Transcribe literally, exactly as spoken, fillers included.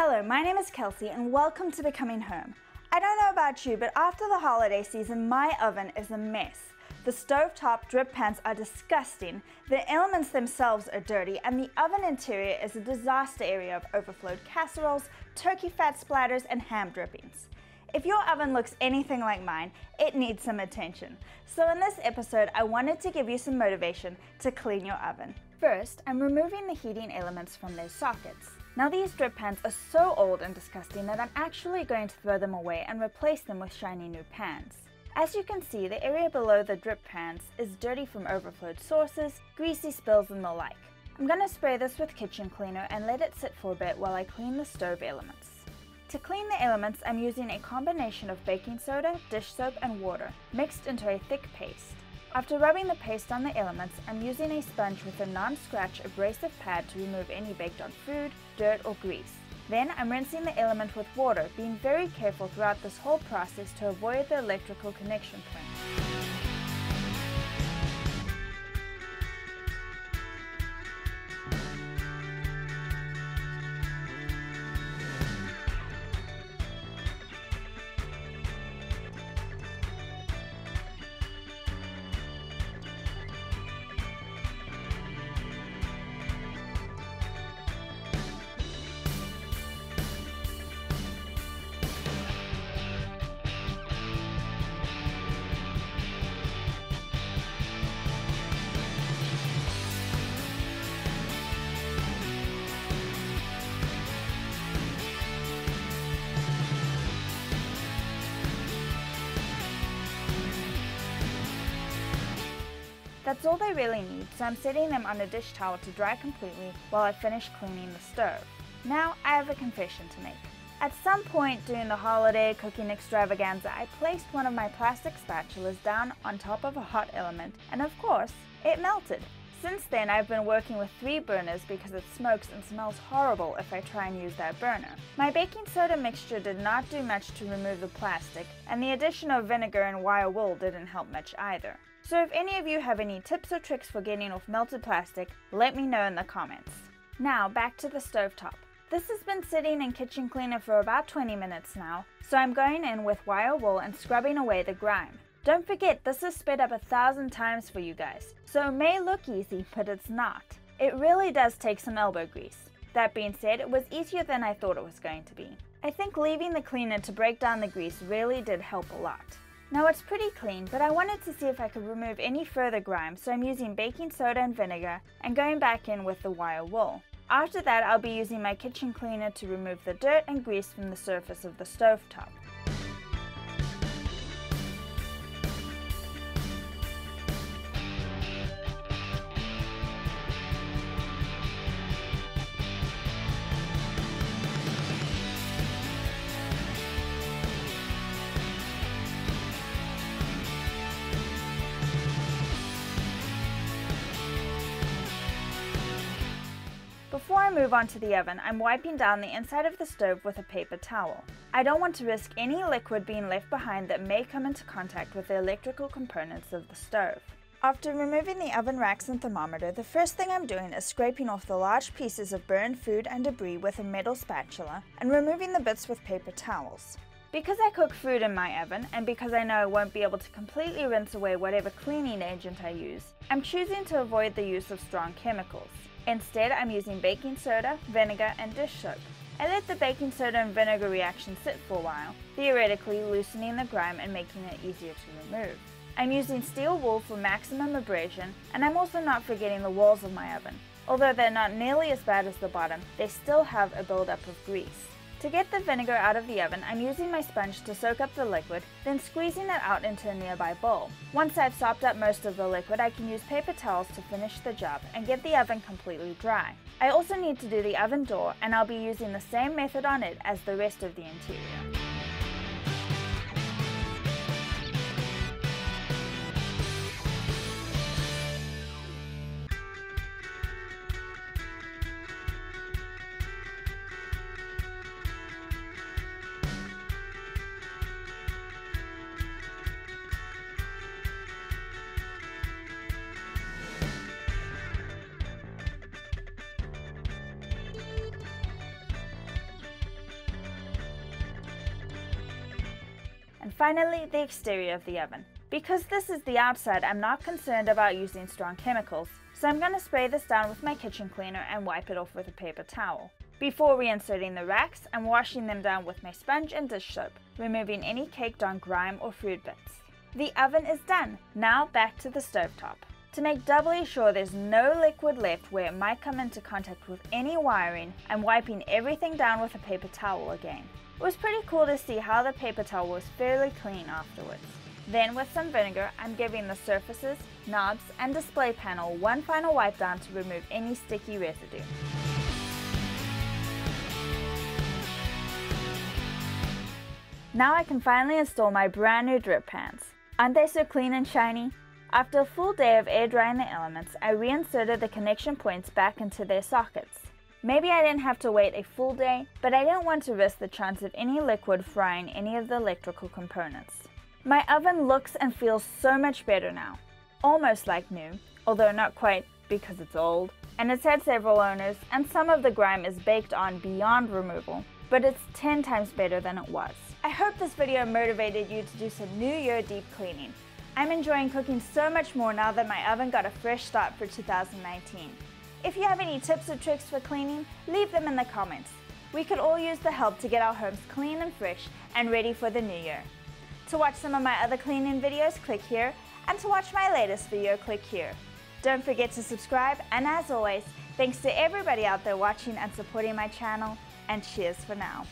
Hello, my name is Kelsey and welcome to Becoming Home. I don't know about you, but after the holiday season, my oven is a mess. The stovetop drip pans are disgusting, the elements themselves are dirty, and the oven interior is a disaster area of overflowed casseroles, turkey fat splatters, and ham drippings. If your oven looks anything like mine, it needs some attention. So in this episode, I wanted to give you some motivation to clean your oven. First, I'm removing the heating elements from their sockets. Now these drip pans are so old and disgusting that I'm actually going to throw them away and replace them with shiny new pans. As you can see, the area below the drip pans is dirty from overflowed sauces, greasy spills and the like. I'm going to spray this with kitchen cleaner and let it sit for a bit while I clean the stove elements. To clean the elements, I'm using a combination of baking soda, dish soap and water, mixed into a thick paste. After rubbing the paste on the elements, I'm using a sponge with a non-scratch abrasive pad to remove any baked-on food, dirt or grease. Then I'm rinsing the element with water, being very careful throughout this whole process to avoid the electrical connection point. That's all they really need, so I'm setting them on a dish towel to dry completely while I finish cleaning the stove. Now I have a confession to make. At some point during the holiday cooking extravaganza, I placed one of my plastic spatulas down on top of a hot element and of course, it melted. Since then I've been working with three burners because it smokes and smells horrible if I try and use that burner. My baking soda mixture did not do much to remove the plastic, and the addition of vinegar and wire wool didn't help much either. So if any of you have any tips or tricks for getting off melted plastic, let me know in the comments. Now back to the stovetop. This has been sitting in kitchen cleaner for about twenty minutes now, so I'm going in with wire wool and scrubbing away the grime. Don't forget, this is sped up a thousand times for you guys, so it may look easy, but it's not. It really does take some elbow grease. That being said, it was easier than I thought it was going to be. I think leaving the cleaner to break down the grease really did help a lot. Now it's pretty clean, but I wanted to see if I could remove any further grime, so I'm using baking soda and vinegar and going back in with the wire wool. After that, I'll be using my kitchen cleaner to remove the dirt and grease from the surface of the stovetop. Before I move on to the oven, I'm wiping down the inside of the stove with a paper towel. I don't want to risk any liquid being left behind that may come into contact with the electrical components of the stove. After removing the oven racks and thermometer, the first thing I'm doing is scraping off the large pieces of burned food and debris with a metal spatula and removing the bits with paper towels. Because I cook food in my oven, and because I know I won't be able to completely rinse away whatever cleaning agent I use, I'm choosing to avoid the use of strong chemicals. Instead, I'm using baking soda, vinegar, and dish soap. I let the baking soda and vinegar reaction sit for a while, theoretically loosening the grime and making it easier to remove. I'm using steel wool for maximum abrasion, and I'm also not forgetting the walls of my oven. Although they're not nearly as bad as the bottom, they still have a buildup of grease. To get the vinegar out of the oven, I'm using my sponge to soak up the liquid, then squeezing it out into a nearby bowl. Once I've sopped up most of the liquid, I can use paper towels to finish the job and get the oven completely dry. I also need to do the oven door, and I'll be using the same method on it as the rest of the interior. And finally, the exterior of the oven. Because this is the outside, I'm not concerned about using strong chemicals, so I'm going to spray this down with my kitchen cleaner and wipe it off with a paper towel. Before reinserting the racks, I'm washing them down with my sponge and dish soap, removing any caked on grime or food bits. The oven is done. Now back to the stovetop. To make doubly sure there's no liquid left where it might come into contact with any wiring, I'm wiping everything down with a paper towel again. It was pretty cool to see how the paper towel was fairly clean afterwards. Then with some vinegar, I'm giving the surfaces, knobs, and display panel one final wipe down to remove any sticky residue. Now I can finally install my brand new drip pans. Aren't they so clean and shiny? After a full day of air drying the elements, I reinserted the connection points back into their sockets. Maybe I didn't have to wait a full day, but I didn't want to risk the chance of any liquid frying any of the electrical components. My oven looks and feels so much better now, almost like new, although not quite because it's old, and it's had several owners and some of the grime is baked on beyond removal, but it's ten times better than it was. I hope this video motivated you to do some New Year deep cleaning. I'm enjoying cooking so much more now that my oven got a fresh start for two thousand nineteen. If you have any tips or tricks for cleaning, leave them in the comments. We could all use the help to get our homes clean and fresh and ready for the new year. To watch some of my other cleaning videos, click here, and to watch my latest video, click here. Don't forget to subscribe, and as always, thanks to everybody out there watching and supporting my channel, and cheers for now.